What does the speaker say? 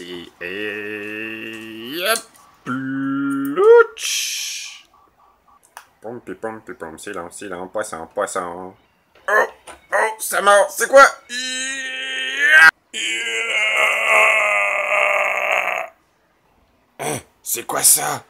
ici. Et hop, louch. Pompe, c'est là, on passe. Oh, ça mord, c'est quoi? C'est quoi ça?